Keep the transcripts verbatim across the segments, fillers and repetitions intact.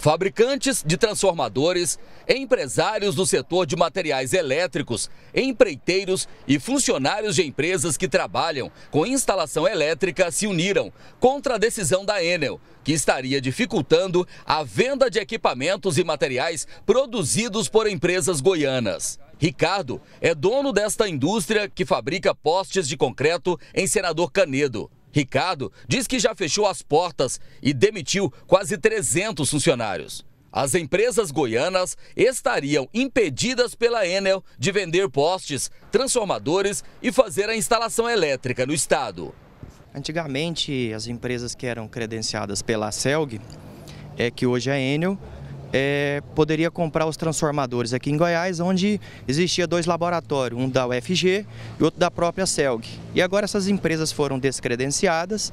Fabricantes de transformadores, empresários do setor de materiais elétricos, empreiteiros e funcionários de empresas que trabalham com instalação elétrica se uniram contra a decisão da Enel, que estaria dificultando a venda de equipamentos e materiais produzidos por empresas goianas. Ricardo é dono desta indústria que fabrica postes de concreto em Senador Canedo. Ricardo diz que já fechou as portas e demitiu quase trezentos funcionários. As empresas goianas estariam impedidas pela Enel de vender postes, transformadores e fazer a instalação elétrica no estado. Antigamente, as empresas que eram credenciadas pela Celg, é que hoje a Enel é, poderia comprar os transformadores aqui em Goiás, onde existia dois laboratórios, um da U F G e outro da própria Celg. E agora essas empresas foram descredenciadas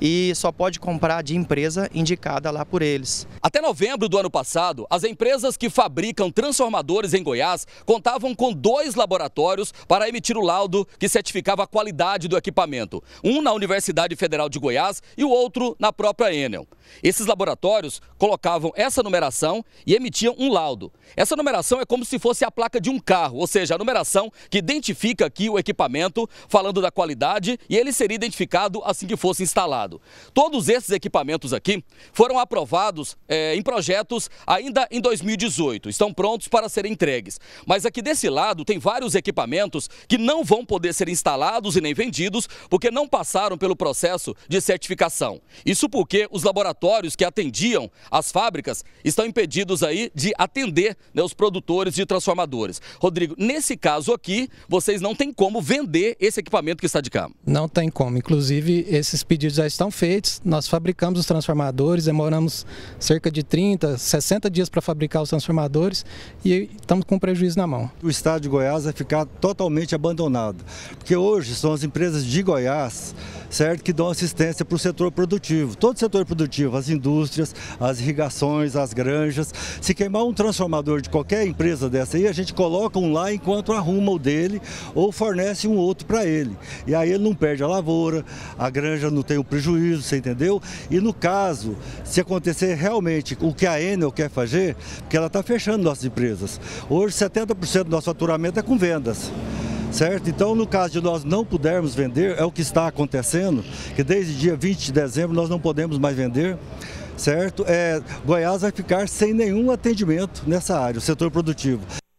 e só pode comprar de empresa indicada lá por eles. Até novembro do ano passado, as empresas que fabricam transformadores em Goiás contavam com dois laboratórios para emitir o laudo que certificava a qualidade do equipamento, um na Universidade Federal de Goiás e o outro na própria Enel. Esses laboratórios colocavam essa numeração e emitiam um laudo. Essa numeração é como se fosse a placa de um carro, ou seja, a numeração que identifica aqui o equipamento, falando da qualidade, e ele seria identificado assim que fosse instalado. Todos esses equipamentos aqui foram aprovados é, em projetos ainda em dois mil e dezoito, estão prontos para serem entregues. Mas aqui desse lado tem vários equipamentos que não vão poder ser instalados e nem vendidos porque não passaram pelo processo de certificação. Isso porque os laboratórios que atendiam as fábricas estão impedidos aí de atender, né, os produtores de transformadores. Rodrigo, nesse caso aqui, vocês não têm como vender esse equipamento que está de cá. Não tem como, inclusive esses pedidos já estão feitos, nós fabricamos os transformadores, demoramos cerca de trinta, sessenta dias para fabricar os transformadores e estamos com prejuízo na mão. O estado de Goiás vai ficar totalmente abandonado, porque hoje são as empresas de Goiás, certo, que dão assistência para o setor produtivo, todo o setor produtivo, as indústrias, as irrigações, as granjas. Se queimar um transformador de qualquer empresa dessa aí, a gente coloca um lá enquanto arruma o dele ou fornece um outro para ele. E aí ele não perde a lavoura, a granja não tem o prejuízo, você entendeu? E no caso, se acontecer realmente o que a Enel quer fazer, porque ela está fechando nossas empresas. Hoje setenta por cento do nosso faturamento é com vendas, certo? Então, no caso de nós não pudermos vender, é o que está acontecendo, que desde dia vinte de dezembro nós não podemos mais vender, certo? É, Goiás vai ficar sem nenhum atendimento nessa área, o setor produtivo.